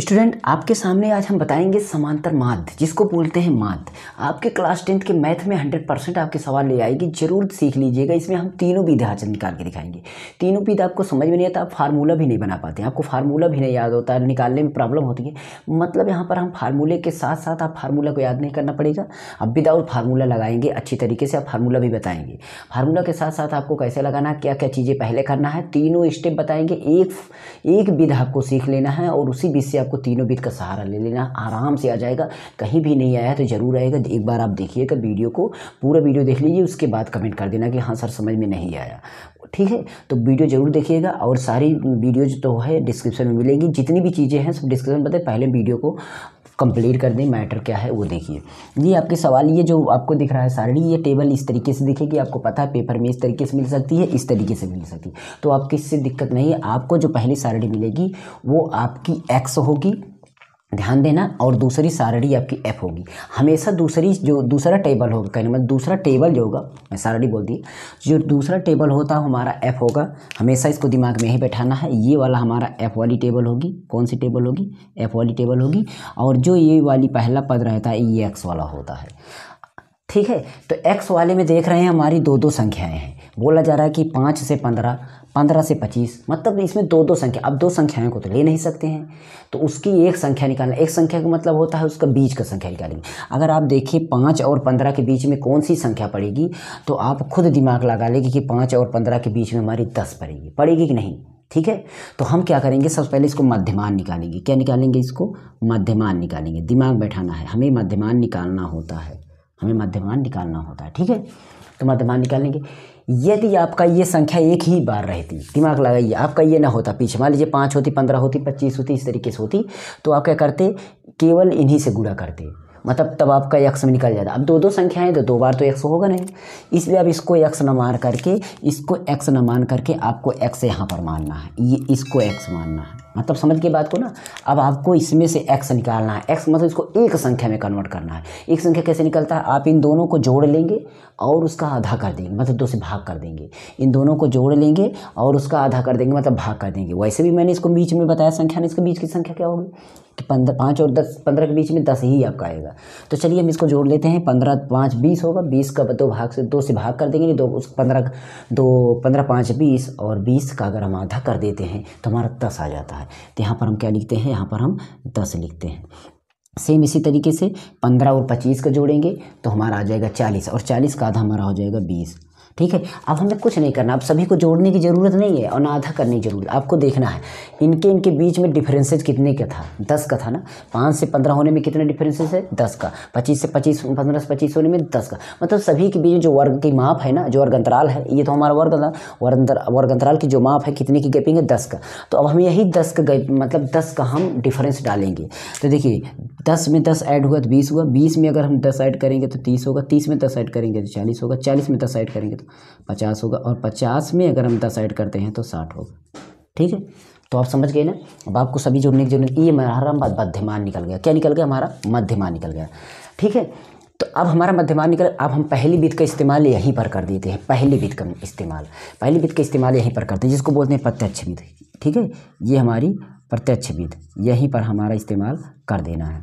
Student, आपके सामने आज हम बताएंगे समांतर माध्य, जिसको बोलते हैं माध्य। आपके क्लास 10th के मैथ में 100% आपके सवाल ले आएगी, जरूर सीख लीजिएगा। इसमें हम तीनों विधा आज निकाल के दिखाएंगे। तीनों विधा आपको समझ में नहीं आता, आप फार्मूला भी नहीं बना पाते, आपको फार्मूला भी नहीं याद होता, निकालने में प्रॉब्लम होती है। मतलब यहाँ पर हम फार्मूले के साथ साथ आप फार्मूला को याद नहीं करना पड़ेगा, आप विदाउट फार्मूला लगाएंगे। अच्छी तरीके से आप फार्मूला भी बताएंगे, फार्मूला के साथ साथ आपको कैसे लगाना, क्या क्या चीज़ें पहले करना है, तीनों स्टेप बताएंगे। एक विधा आपको सीख लेना है और उसी बीच से आपको तीनों बीत का सहारा ले लेना, आराम से आ जाएगा। कहीं भी नहीं आया तो जरूर आएगा, एक बार आप देखिएगा, वीडियो को पूरा वीडियो देख लीजिए, उसके बाद कमेंट कर देना कि हाँ सर समझ में नहीं आया। ठीक है, तो वीडियो जरूर देखिएगा। और सारी वीडियो जो तो है डिस्क्रिप्शन में मिलेगी, जितनी भी चीज़ें हैं सब डिस्क्रिप्शन में बताए, पहले वीडियो को कंप्लीट कर दें, मैटर क्या है वो देखिए। ये आपके सवाल, ये जो आपको दिख रहा है सारणी, ये टेबल इस तरीके से दिखेगी। आपको पता है पेपर में इस तरीके से मिल सकती है, इस तरीके से मिल सकती है, तो आपकी इससे दिक्कत नहीं है। आपको जो पहली सारणी मिलेगी वो आपकी एक्स होगी, ध्यान देना, और दूसरी सारणी आपकी एफ होगी। हमेशा दूसरी जो दूसरा टेबल होगा, कहने मतलब दूसरा टेबल जो होगा, मैं सारणी बोल दी, जो दूसरा टेबल होता है हमारा एफ होगा। हमेशा इसको दिमाग में ही बैठाना है। ये वाला हमारा एफ वाली टेबल होगी, कौन सी टेबल होगी, एफ वाली टेबल होगी। और जो ये वाली पहला पद रहता है ये एक्स वाला होता है। ठीक है, तो एक्स वाले में देख रहे हैं हमारी दो दो संख्याएँ हैं। बोला जा रहा है कि 5 से 15, 15 से 25, मतलब इसमें दो दो संख्या। अब दो संख्याओं को तो ले नहीं सकते हैं, तो उसकी एक संख्या निकालना। एक संख्या का मतलब होता है उसका बीच का संख्या निकालेंगे। अगर आप देखिए 5 और 15 के बीच में कौन सी संख्या पड़ेगी, तो आप खुद दिमाग लगा लेंगे कि 5 और 15 के बीच में हमारी 10 पड़ेगी कि नहीं। ठीक है, तो हम क्या करेंगे, सबसे पहले इसको मध्यमान निकालेंगे। क्या निकालेंगे, इसको मध्यमान निकालेंगे। दिमाग बैठाना है, हमें मध्यमान निकालना होता है, हमें मध्यमान निकालना होता है। ठीक है, तो मध्यमान निकालेंगे। यदि आपका ये संख्या एक ही बार रहती, दिमाग लगाइए, आपका ये ना होता पीछे, मान लीजिए 5 होती, 15 होती, 25 होती, इस तरीके से होती, तो आप क्या करते, केवल इन्हीं से गुणा करते, मतलब तब आपका एक्स में निकल जाता। अब दो दो संख्याएं तो दो बार तो एक्स होगा नहीं, इसलिए अब इसको एक्स न मान करके, इसको एक्स न मान करके आपको एक्स यहाँ पर मानना है, ये इसको एक्स मानना है, मतलब समझ के बात को ना। अब आपको इसमें से एक्स निकालना है, एक्स मतलब इसको एक संख्या में कन्वर्ट करना है। एक संख्या कैसे निकलता है, आप इन दोनों को जोड़ लेंगे और उसका आधा कर देंगे, मतलब 2 से भाग कर देंगे। इन दोनों को जोड़ लेंगे और उसका आधा कर देंगे, मतलब भाग कर देंगे। वैसे भी मैंने इसको बीच में बताया संख्या, इसके बीच की संख्या क्या होगी कि 5 और 10, 15 के बीच में 10 ही आपका आएगा। तो चलिए हम इसको जोड़ लेते हैं, 15 5 20 होगा, 20 का 2 भाग से 2 से भाग कर देंगे, 2 उस 15 2 15 5 20, और 20 का अगर हम आधा कर देते हैं तो हमारा 10 आ जाता है। तो यहाँ पर हम क्या लिखते हैं, यहाँ पर हम 10 लिखते हैं। सेम इसी तरीके से 15 और 25 का जोड़ेंगे तो हमारा आ जाएगा 40, और 40 का आधा हमारा हो जाएगा 20। ठीक है, अब हमें कुछ नहीं करना, अब सभी को जोड़ने की ज़रूरत नहीं है और ना आधा करने की ज़रूरत। आपको देखना है इनके बीच में डिफरेंसेज कितने का था, 10 का था ना। 5 से 15 होने में कितने डिफरेंसेज है, 10 का। 25 से 25, 15 से 25 होने में 10 का, मतलब सभी के बीच जो वर्ग की माप है ना, जो वर्ग अंतराल है, ये तो हमारा वर्ग अंतराल की जो माप है, कितने की गैपिंग है, 10 का। तो अब हम यही 10 का गैप, मतलब 10 का हम डिफरेंस डालेंगे। तो देखिए 10 में 10 ऐड हुआ तो 20 हुआ, 20 में अगर हम 10 ऐड करेंगे तो 30 होगा, 30 में 10 ऐड करेंगे तो 40 होगा, 40 में 10 ऐड करेंगे 50 होगा, और 50 में अगर हम 10 ऐड करते हैं तो 60 होगा। ठीक है, तो आप समझ गए ना। अब आपको सभी जोड़ने की जरूरत, ये हमारा मध्यमान निकल गया। क्या निकल गया, हमारा मध्यमान निकल गया। ठीक है, तो अब हमारा मध्यमान निकल। अब हम पहली विधि का इस्तेमाल यहीं पर कर देते हैं, पहली विधि का इस्तेमाल यहीं पर करते हैं, जिसको बोलते हैं प्रत्यक्ष विधि। ठीक है, ये हमारी प्रत्यक्ष विधि, यहीं पर हमारा इस्तेमाल कर देना है,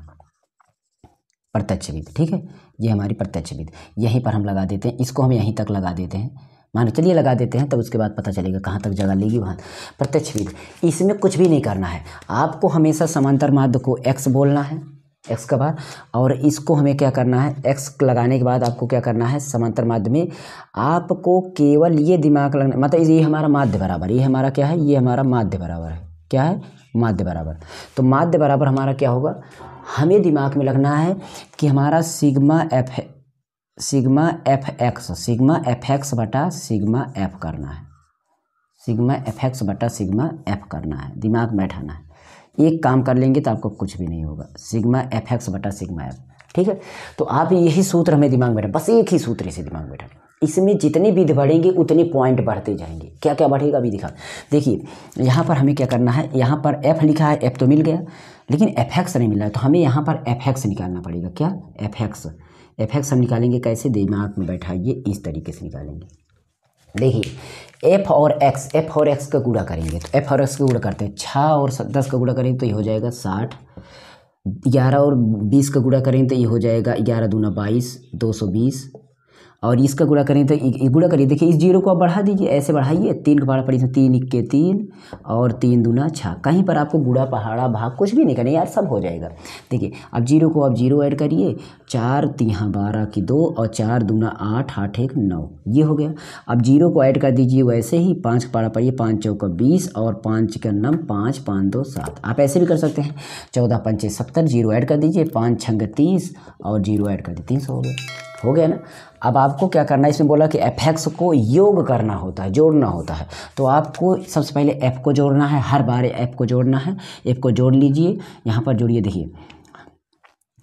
प्रत्यक्ष विधि। ठीक है, ये हमारी प्रत्यक्ष विधि, यहीं पर हम लगा देते हैं, इसको हम यहीं तक लगा देते हैं, मानो चलिए लगा देते हैं, तब उसके बाद पता चलेगा कहाँ तक जगह लेगी वहाँ। प्रत्यक्ष विधि, इसमें कुछ भी नहीं करना है आपको, हमेशा समांतर माध्य को एक्स बोलना है, एक्स का बार, और इसको हमें क्या करना है, एक्स लगाने के बाद आपको क्या करना है, समांतर माध्य में आपको केवल ये दिमाग लगना, मतलब ये हमारा माध्य बराबर, ये हमारा क्या है, ये हमारा माध्य बराबर है, क्या है, माध्य बराबर। तो माध्य बराबर हमारा क्या होगा, हमें दिमाग में लगना है कि हमारा सिग्मा एफ एक्स बटा सिग्मा एफ करना है, दिमाग में बैठाना है। एक काम कर लेंगे तो आपको कुछ भी नहीं होगा, सिग्मा एफ एक्स बटा सिग्मा एफ। ठीक है, तो आप यही सूत्र हमें दिमाग में बैठा, बस एक ही सूत्र से दिमाग में बैठा। इसमें जितने विध बढ़ेंगे उतने पॉइंट बढ़ते जाएंगे। क्या क्या बढ़ेगा अभी दिखा, देखिए यहाँ पर हमें क्या करना है, यहाँ पर एफ लिखा है, एफ तो मिल गया लेकिन एफ एक्स नहीं मिल रहा है, तो हमें यहाँ पर एफ एक्स निकालना पड़ेगा। क्या, एफ एक्स हम निकालेंगे कैसे, दिमाग में बैठाइए, इस तरीके से निकालेंगे। देखिए एफ और एक्स का गुणा करेंगे तो एफ और एक्स का गुणा करते हैं 6 और 10 का गुणा करेंगे तो ये हो जाएगा 60, 11 और 20 का गुणा करें तो ये हो जाएगा 11 दूना 22, 220, और इसका गुणा करें तो गुणा करिए। देखिए इस जीरो को आप बढ़ा दीजिए, ऐसे बढ़ाइए 3 का पहाड़ा पड़ी इसमें 3 1 3 और 3 दूना 6, कहीं पर आपको गुणा पहाड़ा भाग कुछ भी नहीं करना यार, सब हो जाएगा। देखिए अब जीरो को आप जीरो ऐड करिए, 4 तिहां 12 की 2 और 4 दूना 8, 8 1 9, ये हो गया। अब जीरो को ऐड कर दीजिए वैसे ही, 5 का पहाड़ा पड़िए 5 चौका 20 और 5 का 9 5, 5 2 7, आप ऐसे भी कर सकते हैं। 14 पंचे 70, जीरो ऐड कर दीजिए, 5 6 30 और जीरो ऐड कर दीजिए 300 हो गया ना। अब आपको क्या करना है, इसमें बोला कि एफ एक्स को योग करना होता है, जोड़ना होता है, तो आपको सबसे पहले एफ को जोड़ना है, हर बार एफ को जोड़ना है। एफ को जोड़ लीजिए, यहाँ पर जोड़िए। देखिए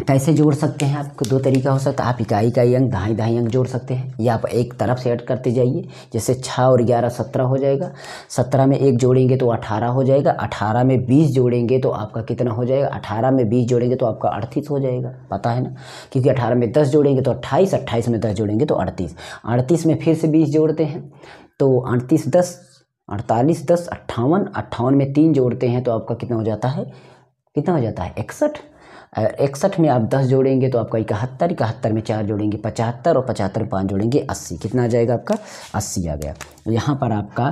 कैसे जोड़ सकते हैं, आपको दो तरीका हो सकता है, आप इकाई इकाई अंक, दहाई दहाई अंक जोड़ सकते हैं, या आप एक तरफ से ऐड करते जाइए। जैसे 6 और 11 17 हो जाएगा, 17 में 1 जोड़ेंगे तो 18 हो जाएगा, 18 में 20 जोड़ेंगे तो आपका कितना हो जाएगा, 18 में 20 जोड़ेंगे तो आपका 38 हो जाएगा, पता है ना, क्योंकि 18 में 10 जोड़ेंगे तो 28, 28 में 10 जोड़ेंगे तो 38, 38 में फिर से 20 जोड़ते हैं तो 38 10 48 10, 58, 58 में 3 जोड़ते हैं तो आपका कितना हो जाता है, 61, 61 में आप 10 जोड़ेंगे तो आपका 71, 71 में 4 जोड़ेंगे 75 और 75 में 5 जोड़ेंगे 80, कितना आ जाएगा आपका 80 आ गया। यहाँ पर आपका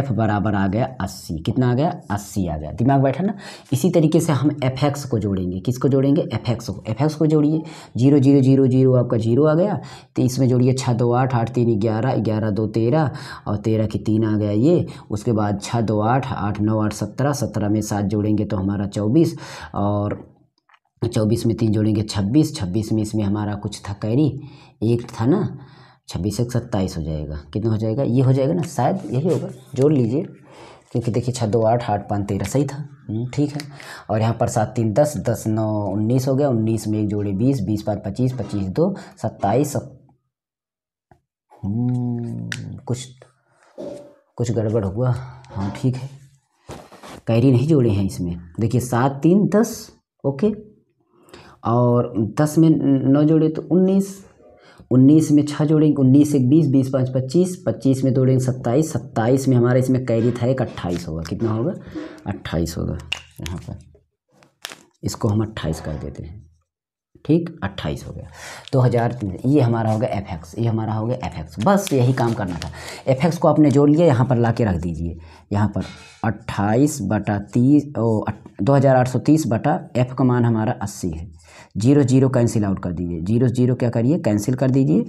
f बराबर आ गया 80, कितना आ गया 80 आ गया, दिमाग बैठा ना। इसी तरीके से हम fx को जोड़ेंगे, किसको जोड़ेंगे, fx को। fx को जोड़िए, 0 0 0 0 आपका 0 आ गया, तो इसमें जोड़िए 6 2 8 8 3 11, 11 2 13 और 13 की 3 आ गया ये। उसके बाद 6 2 8 8 9 8 17, 17 में 7 जोड़ेंगे तो हमारा 24 और 24 में 3 जोड़ेंगे 26, 26 में इसमें हमारा कुछ था कैरी, 1 था ना, 26 1 27 हो जाएगा, कितना हो जाएगा, ये हो जाएगा ना, शायद यही होगा, जोड़ लीजिए क्योंकि देखिए 6 2 8 8 5 13 सही था, ठीक है। और यहाँ पर 7 3 10 10 9 19 हो गया, 19 में 1 जोड़े 20 20 5 25 25 2 27, कुछ गड़बड़ हुआ, हाँ ठीक है, कैरी नहीं जोड़े हैं इसमें। देखिए 7 3 10 ओके, और 10 में 9 जोड़े तो 19, 19 में 6 जोड़ेंगे 19 1 20 20 5 25 25 में जोड़ेंगे 27 27 में हमारा इसमें कैरी था 1 28 होगा, कितना होगा 28 होगा, यहाँ पर इसको हम 28 कर देते हैं, ठीक 28 हो गया 2003, ये हमारा होगा एफ, ये हमारा होगा एफ, बस यही काम करना था। एफ को आपने जोड़ लिया, यहाँ पर ला के रख दीजिए, यहाँ पर 28 बटा 30 और 2830 बटा एफ का मान हमारा 80 है। 0 0 कैंसिल आउट कर दीजिए, 0 0 क्या करिए कैंसिल कर दीजिए।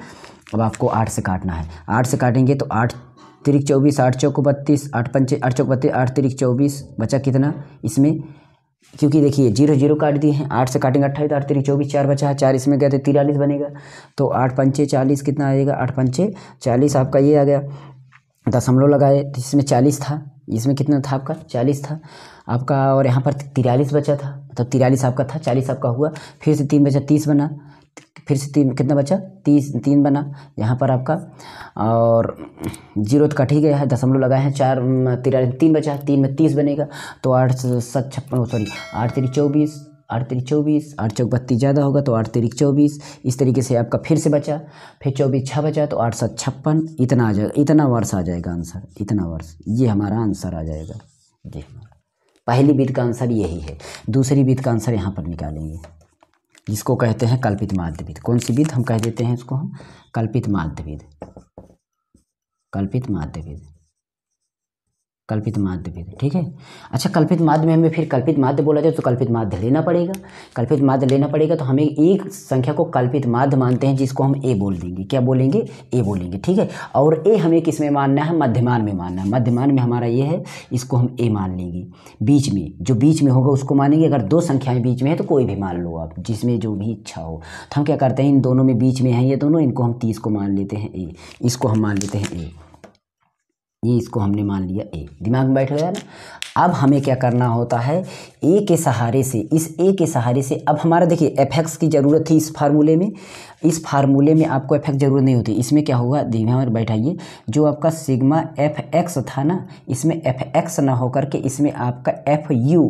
अब आपको 8 से काटना है, 8 से काटेंगे तो 8 3 24, 8 चौक 32, 8 पंचे 8 चौक 32, 8 3 24 बचा कितना इसमें, क्योंकि देखिए 0 0 काट दिए हैं, 8 से काटेंगे 28, 8 3 24, 4 बचा है, 4 इसमें गया तो 43 बनेगा, तो 8 पंचे 40 कितना आएगा, 8 पंचे 40 आपका ये आ गया। दशमलव लगाए, इसमें 40 था, इसमें कितना था आपका 40 था आपका, और यहाँ पर 43 बचा था, मतलब 43 आपका था, 40 आपका हुआ, फिर से 3 बचा 30 बना, फिर से 3 कितना बचा 30 3 बना यहाँ पर आपका, और 0 तो कट ही गया है, दशमलव लगाए हैं 4 3 बचा, 3 में 30 बनेगा तो 8 7 56, सॉरी 8 3 24, 8 3 24, 8 चौक 32 ज़्यादा होगा तो 8 3 24, इस तरीके से आपका फिर से बचा, फिर 24 6 बचा तो 8 7 56, इतना आ जाएगा, इतना वर्ष आ जाएगा आंसर, इतना वर्ष ये हमारा आंसर आ जाएगा। जी पहली विधि का आंसर यही है। दूसरी विधि का आंसर यहाँ पर निकालेंगे, जिसको कहते हैं कल्पित माध्य विधि। कौन सी विधि हम कह देते हैं इसको, हम कल्पित माध्य विधि, कल्पित माध्य विधि, कल्पित माध्य भी, ठीक है। अच्छा कल्पित माध्य में हमें फिर कल्पित माध्य बोला जाए तो कल्पित माध्य लेना पड़ेगा, कल्पित माध्य लेना पड़ेगा तो हमें एक संख्या को कल्पित माध्य मानते हैं, जिसको हम ए बोल देंगे, क्या बोलेंगे, ए बोलेंगे, ठीक है। और ए हमें किस में मानना है, मध्यमान में मानना है, मध्यमान में हमारा ये है, इसको हम ए मान लेंगे, बीच में जो बीच में होगा उसको मानेंगे, अगर दो संख्याएँ बीच में है तो कोई भी मान लो आप, जिसमें जो भी इच्छा हो। तो हम क्या करते हैं, इन दोनों में बीच में है ये दोनों, इनको हम 30 को मान लेते हैं ए, इसको हम मान लेते हैं ए, ये इसको हमने मान लिया ए, दिमाग में बैठ गया ना। अब हमें क्या करना होता है, ए के सहारे से, इस ए के सहारे से, अब हमारा देखिए एफ एक्स की ज़रूरत थी इस फार्मूले में, इस फार्मूले में आपको एफ एक्स ज़रूरत नहीं होती। इसमें क्या होगा, दिमाग में बैठाइए, जो आपका सिग्मा एफ एक्स था ना, इसमें एफ एक्स ना होकर के इसमें आपका एफ यू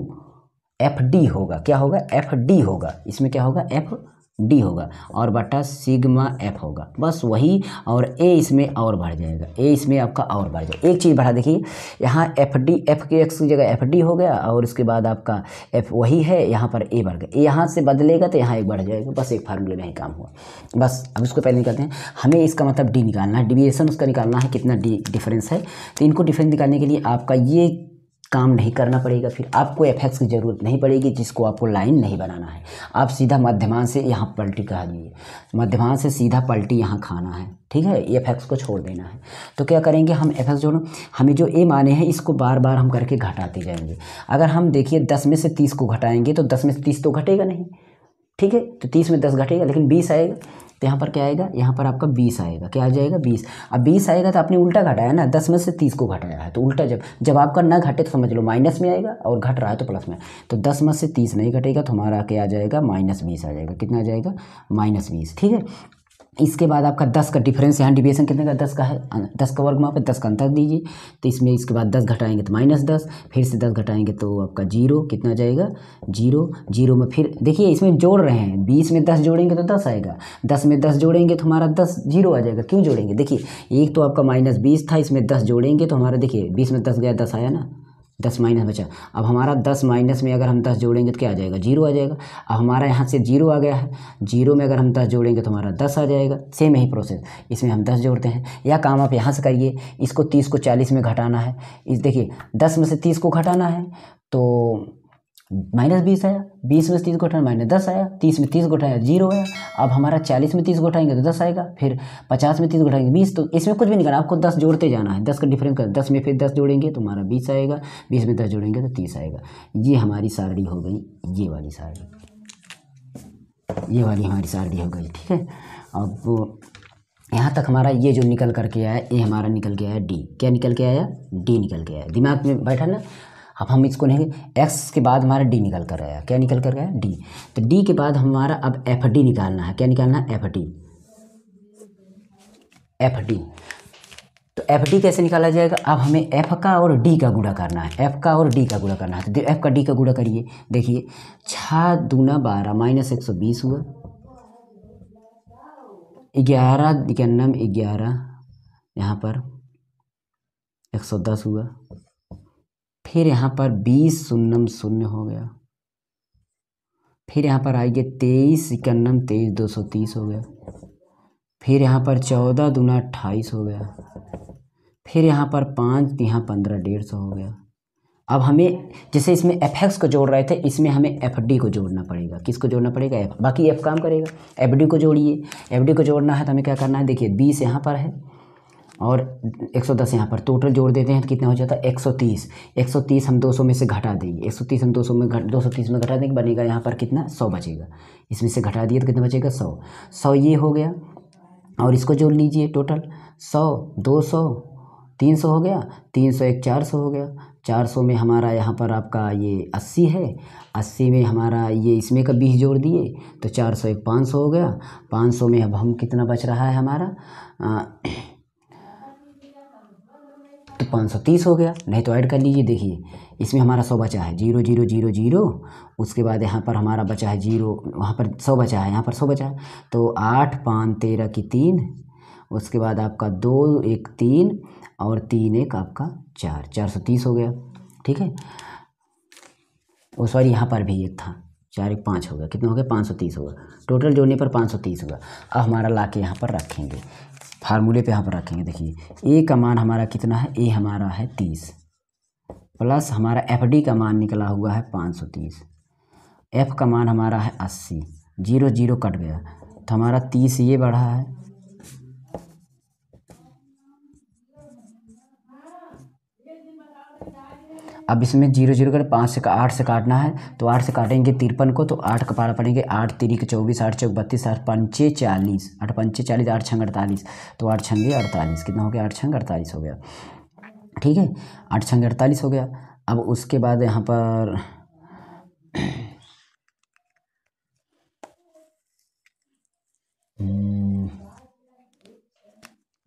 एफ डी होगा, क्या होगा, एफ डी होगा, इसमें क्या होगा, एफ डी होगा और बटा सिग्मा एफ होगा, बस वही। और ए इसमें और बढ़ जाएगा, ए इसमें आपका और बढ़ जाएगा। एक चीज़ बढ़ा देखिए, यहाँ एफ डी, एफ के एक्स की जगह एफ डी हो गया और उसके बाद आपका एफ वही है, यहाँ पर ए बढ़ गया। ए यहाँ से बदलेगा तो यहाँ एक बढ़ जाएगा, बस एक फार्मूले में ही काम हुआ। बस अब इसको पहले निकालते हैं, हमें इसका मतलब डी निकालना है, डिविएशन उसका निकालना है, कितना डी डिफरेंस है। तो इनको डिफरेंस निकालने के लिए आपका ये काम नहीं करना पड़ेगा, फिर आपको एफ एक्स की ज़रूरत नहीं पड़ेगी, जिसको आपको लाइन नहीं बनाना है। आप सीधा मध्यमान से यहाँ पलटी खा दीजिए, मध्यमान से सीधा पलटी यहाँ खाना है, ठीक है, एफ एक्स को छोड़ देना है। तो क्या करेंगे हम, एफ एक्स जोड़ो, हमें जो ए माने हैं इसको बार बार हम करके घटाते जाएंगे। अगर हम देखिए 10 में से 30 को घटाएंगे तो 10 में से 30 तो घटेगा नहीं, ठीक है, तो 30 में 10 घटेगा लेकिन 20 आएगा। तो यहाँ पर क्या आएगा, यहाँ पर आपका 20 आएगा, क्या आ जाएगा 20। अब 20 आएगा तो आपने उल्टा घटाया ना, 10 में से 30 को घटाया है, तो उल्टा जब आपका ना घटे तो समझ लो माइनस में आएगा, और घट रहा है तो प्लस में। तो 10 में से 30 नहीं घटेगा तो हमारा क्या आ जाएगा, -20 आ जाएगा। कितना आ जाएगा, -20, ठीक है। इसके बाद आपका 10 का डिफरेंस, यहाँ डिविएशन कितने का, 10 का है, 10 का वर्ग में आप 10 का अंतर दीजिए। तो इसमें इसके बाद 10 घटाएंगे तो -10, फिर से 10 घटाएंगे तो आपका 0, कितना जाएगा 0 में। फिर देखिए इसमें जोड़ रहे हैं, 20 में 10 जोड़ेंगे तो 10 आएगा, 10 में 10 जोड़ेंगे तो हमारा 0 आ जाएगा। क्यों जोड़ेंगे, देखिए एक तो आपका -20 था, इसमें 10 जोड़ेंगे तो हमारा, देखिए 20 में 10 गया 10 आया ना, 10 माइनस बचा। अब हमारा 10 माइनस में अगर हम 10 जोड़ेंगे तो क्या आ जाएगा, 0 आ जाएगा। अब हमारा यहाँ से 0 आ गया है, 0 में अगर हम 10 जोड़ेंगे तो हमारा 10 आ जाएगा। सेम यही प्रोसेस, इसमें हम 10 जोड़ते हैं। या काम आप यहाँ से करिए, इसको 30 को 40 में घटाना है, इस देखिए 10 में से 30 को घटाना है तो -20 आया, 20 में 30 घटाया -10 आया, 30 में 30 घटाया 0 आया। अब हमारा 40 में 30 घटाएंगे तो 10 आएगा, फिर 50 में 30 घटाएंगे 20। तो इसमें कुछ भी नहीं करना, आपको 10 जोड़ते जाना है, 10 का डिफरेंस कर, 10 में फिर 10 जोड़ेंगे तो हमारा 20 आएगा, 20 में 10 जोड़ेंगे तो 30 आएगा। ये हमारी सारणी हो गई, ये वाली सारणी, ये वाली हमारी सारणी हो गई, ठीक है। अब यहाँ तक हमारा ये जो निकल करके आया, ये हमारा निकल के आया डी, क्या निकल के आया, डी निकल के आया, दिमाग में बैठा ना। अब हम इसको नहीं, x के बाद हमारा d निकल कर आया, क्या निकल कर आया d। तो d के बाद हमारा अब fd निकालना है, क्या निकालना है, fd। तो fd कैसे निकाला जाएगा, अब हमें f का और d का गुणा करना है, f का और d का गुणा करना है। तो f का d का गुणा करिए, देखिए 6×2=12 -120 हुआ, 11×9=11, यहाँ पर 110 हुआ, फिर यहाँ पर 20×0=0 हो गया, फिर यहाँ पर आइए 23×21=23 230 हो गया, फिर यहाँ पर 14×2=28 हो गया, फिर यहाँ पर 5×15=150 हो गया। अब हमें जैसे इसमें एफ एक्स को जोड़ रहे थे, इसमें हमें एफ डी को जोड़ना पड़ेगा, किसको जोड़ना पड़ेगा, एफ, बाकी एफ काम करेगा। एफ डी को जोड़िए, एफ डी को जोड़ना है तो हमें क्या करना है, देखिए 20 यहाँ पर है और 110 यहाँ पर, टोटल जोड़ देते हैं तो कितना हो जाता है 130। 130 हम 200 में से घटा देंगे, 130 हम 230 में घटा देंगे, बनेगा यहाँ पर कितना, 100 बचेगा। इसमें से घटा दिए तो कितना बचेगा 100, ये हो गया। और इसको जोड़ लीजिए, टोटल 100, 200, 300 हो गया, 300, 400 हो गया। 400 में हमारा यहाँ पर आपका ये 80 है, 80 में हमारा ये इसमें का 20 जोड़ दिए तो 400, 500 हो गया। 500 में अब हम कितना बच रहा है हमारा, 530 हो गया, नहीं तो ऐड कर लीजिए। देखिए इसमें हमारा 100 बचा है, 0, 0, 0, 0, उसके बाद यहाँ पर हमारा बचा है 0, वहाँ पर 100 बचा है, यहाँ पर 100 बचा है। तो 8×5=13, उसके बाद आपका 2×1=3 और 3×1 आपका 4, 430 हो गया, ठीक है। और सॉरी यहाँ पर भी एक था, 4×1=5 हो गया, कितना हो गया 530 होगा, टोटल जोड़ने पर 530 होगा। अब हमारा ला के यहाँ पर रखेंगे, फार्मूले पे यहाँ पर रखेंगे। देखिए ए का मान हमारा कितना है, ए हमारा है 30 प्लस हमारा एफ डी का मान निकला हुआ है 530, एफ का मान हमारा है 80, 0, 0 कट गया तो हमारा 30 ये बढ़ा है, अब इसमें 0, 0 कर 5 से 8 से काटना है तो 8 से काटेंगे 53 को, तो 8 का पारा पड़ेंगे 8×3=24, 8×4=32, 8×5=40, 8×5=40, 8×6=48, तो 8×6=48, कितना हो गया 8×6=48 हो गया, ठीक है 8×6=48 हो गया। अब उसके बाद यहाँ पर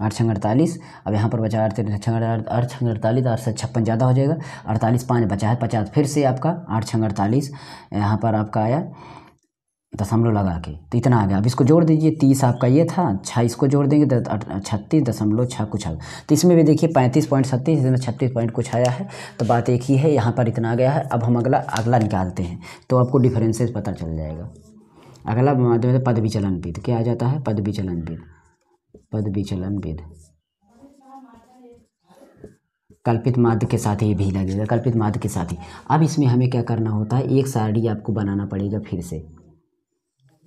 आठ 6×48, अब यहाँ पर बचा 8×6=48, 8×6=56 ज़्यादा हो जाएगा, 48 5 बचा है 50, फिर से आपका 8×6=48 यहाँ पर आपका आया दशमलव लगा के तो इतना आ गया। अब इसको जोड़ दीजिए, 30 आपका ये था, 6 इसको जोड़ देंगे तो 36.6 कुछ आ गया। तो इसमें भी देखिए 35.37, इसमें 36 पॉइंट कुछ आया है। तो बात एक ही है, यहाँ पर इतना आ गया है। अब हम अगला निकालते हैं तो आपको डिफरेंसेस पता चल जाएगा। अगला पद विचलन विद, क्या आ जाता है पद विचलन विद, पद विचलन विद कल्पित माध्य के साथ ही भी लगेगा, कल्पित माध्य के साथ ही। अब इसमें हमें क्या करना होता है, एक सारणी आपको बनाना पड़ेगा। फिर से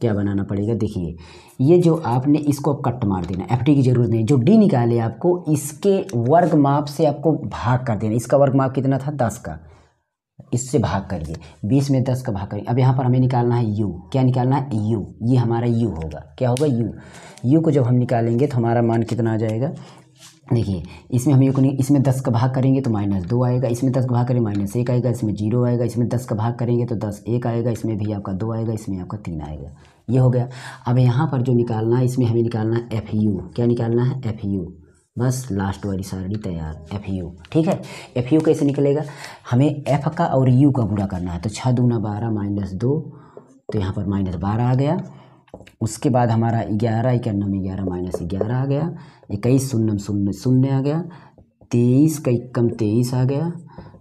क्या बनाना पड़ेगा, देखिए ये जो आपने इसको आप कट मार देना, एफ टी की जरूरत नहीं। जो डी निकाले आपको इसके वर्ग माप से आपको भाग कर देना। इसका वर्ग माप कितना था, 10 का, इससे भाग करिए, 20 में 10 का भाग करिए। अब यहाँ पर हमें निकालना है यू, क्या निकालना है यू, ये हमारा यू होगा, क्या होगा यू। यू को जब हम निकालेंगे तो हमारा मान कितना आ जाएगा, देखिए इसमें हम यू, इसमें 10 का भाग करेंगे तो -2 आएगा, इसमें 10 का भाग करेंगे -1 आएगा, इसमें 0 आएगा, इसमें 10 का भाग करेंगे तो 10 1 आएगा, इसमें भी आपका 2 आएगा, इसमें आपका 3 आएगा, ये हो गया। अब यहाँ पर जो निकालना है इसमें हमें निकालना है एफ यू, क्या निकालना है एफ यू, बस लास्ट वाली सारणी तैयार एफ यू। ठीक है, एफ यू कैसे निकलेगा, हमें एफ का और यू का गुणा करना है। तो 6 दूना 12 -2, तो यहाँ पर -12 आ गया। उसके बाद हमारा 11, 91 में 11 -11 आ गया, 21 0 आ गया, 23 का 21 आ गया,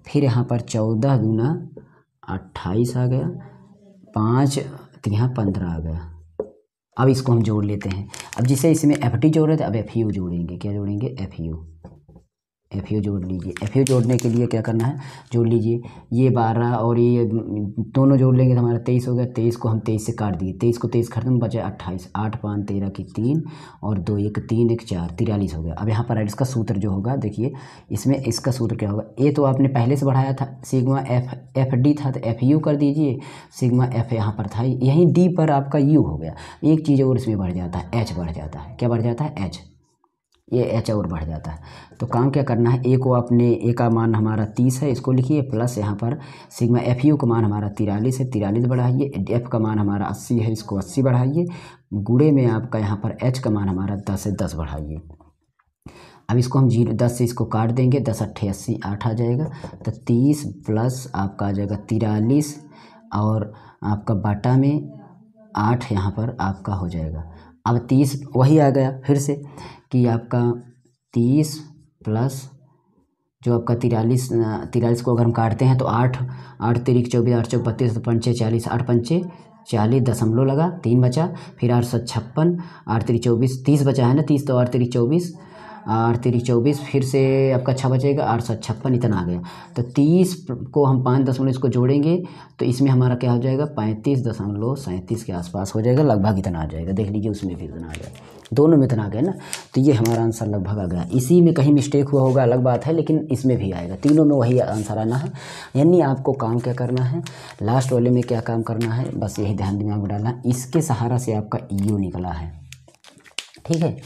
फिर यहाँ पर 14 दूना 28 आ गया, 5 तो यहाँ 15 आ गया। अब इसको हम जोड़ लेते हैं। अब जिसे इसमें एफ टी जोड़ रहे थे अब एफ यू जोड़ेंगे, क्या जोड़ेंगे एफ यू, एफ यू जोड़ लीजिए। एफ यू जोड़ने के लिए क्या करना है, जोड़ लीजिए ये 12 और ये दोनों जोड़ लेंगे तो हमारा 23 हो गया। 23 को हम 23 से काट दिए, 23 को 23 खत्म, बचा 28, 8 5 13 की 3 और 2 1 3 1 4 43 हो गया। अब यहाँ पर इसका सूत्र जो होगा, देखिए इसमें इसका सूत्र क्या होगा, ए तो आपने पहले से बढ़ाया था, सिग्मा एफ डी था तो एफ यू कर दीजिए, सिग्मा एफ यहाँ पर था, यहीं डी पर आपका यू हो गया। एक चीज़ और इसमें बढ़ जाता है, एच बढ़ जाता है, क्या बढ़ जाता है एच, ये एच और बढ़ जाता है। तो काम क्या करना है, ए को आपने, ए का मान हमारा 30 है, इसको लिखिए प्लस यहाँ पर सिग्मा एफ यू का मान हमारा 43 है, 43 बढ़ाइए, एफ का मान हमारा 80 है, इसको 80 बढ़ाइए, गुणे में आपका यहाँ पर एच का मान हमारा 10 है, 10 बढ़ाइए। अब इसको हम 0 10 से इसको काट देंगे, 10 8 80 8 आ जाएगा, तो 30 प्लस आपका आ जाएगा 43 और आपका बाटा में 8 यहाँ पर आपका हो जाएगा। अब 30 वही आ गया फिर से कि आपका 30 प्लस जो आपका 43 को अगर हम काटते हैं तो 8 8 3 24, 8 4 32, 5 6 40, 8 5 40 दशमलव लगा, 3 बचा, फिर 856, 8 3 24, 30 बचा है ना, 30 तो 8 3 24, 8 3 24 फिर से आपका 6 बचेगा, 856 इतना आ गया। तो 30 को हम 5 दशमलव इसको जोड़ेंगे तो इसमें हमारा क्या हो जाएगा, 35.37 के आसपास हो जाएगा, लगभग इतना आ जाएगा। देख लीजिए उसमें भी इतना आ गया, दोनों में इतना आ गया ना, तो ये हमारा आंसर लगभग आ गया। इसी में कहीं मिस्टेक हुआ होगा अलग बात है, लेकिन इसमें भी आएगा, तीनों में वही आंसर आना है। यानी आपको काम क्या करना है, लास्ट वाले में क्या काम करना है, बस यही ध्यान दिमाग में डालना। इसके सहारा से आपका यू निकला है, ठीक है।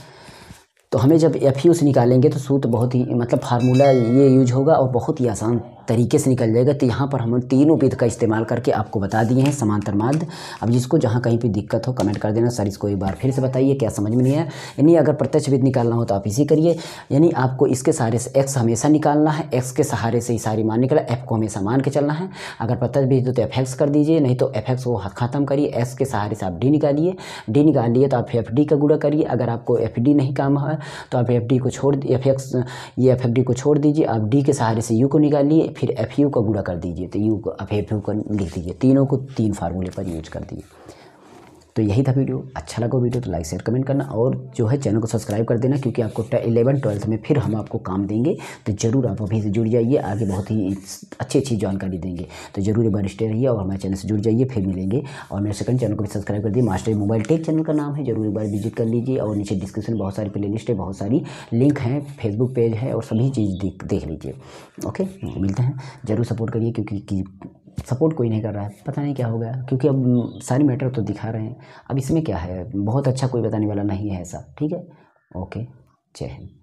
तो हमें जब एफ यू से निकालेंगे तो सूत्र बहुत ही, मतलब फार्मूला ये यूज होगा और बहुत ही आसान तरीके से निकल जाएगा। तो यहाँ पर हम तीनों विधि का इस्तेमाल करके आपको बता दिए हैं समांतर माध्य। अब जिसको जहाँ कहीं भी दिक्कत हो कमेंट कर देना, सर इसको एक बार फिर से बताइए क्या समझ में नहीं आया। यानी अगर प्रत्यक्ष विधि निकालना हो तो आप इसी करिए, यानी आपको इसके सहारे से एक्स हमेशा निकालना है, एक्स के सहारे से ही सारी मान निकला, एफ को हमेशा मान के चलना है। अगर प्रत्यक्ष विधि तो एफ एक्स कर दीजिए, नहीं तो एफ एक्स को ख़त्म करिए, एक्स के सहारे से आप डी निकालिए, डी निकालिए तो आप एफ डी का गुणा करिए। अगर आपको एफ डी नहीं काम है तो आप एफ डी को छोड़, एफ एक्स ये एफ डी को छोड़ दीजिए, आप डी के सहारे से यू को निकालिए, फिर एफ यू का गुणा कर दीजिए तो यू को एफ यू का लिख दीजिए। तीनों को 3 फार्मूले पर यूज कर दिए। तो यही था वीडियो, अच्छा लगा वीडियो तो लाइक शेयर कमेंट करना और जो है चैनल को सब्सक्राइब कर देना, क्योंकि आपको 11 12 में फिर हम आपको काम देंगे, तो ज़रूर आप अभी से जुड़ जाइए, आगे बहुत ही अच्छी जानकारी देंगे। तो ज़रूर एक बार स्टे रहिए और हमारे चैनल से जुड़ जाइए, फिर मिलेंगे। और मेरे सेकंड चैनल को भी सब्सक्राइब कर दिए, मास्टर मोबाइल टेक चैनल का नाम है, ज़रूर एक बार विजिट कर लीजिए। और नीचे डिस्क्रिप्शन बहुत सारी प्ले लिस्ट है, बहुत सारी लिंक हैं, फेसबुक पेज है और सभी चीज़ देख लीजिए। ओके, मिलते हैं, ज़रूर सपोर्ट करिए, क्योंकि सपोर्ट कोई नहीं कर रहा है, पता नहीं क्या हो गया, क्योंकि अब सारी मैटर तो दिखा रहे हैं। अब इसमें क्या है, बहुत अच्छा कोई बताने वाला नहीं है ऐसा, ठीक है। ओके, जय हिंद।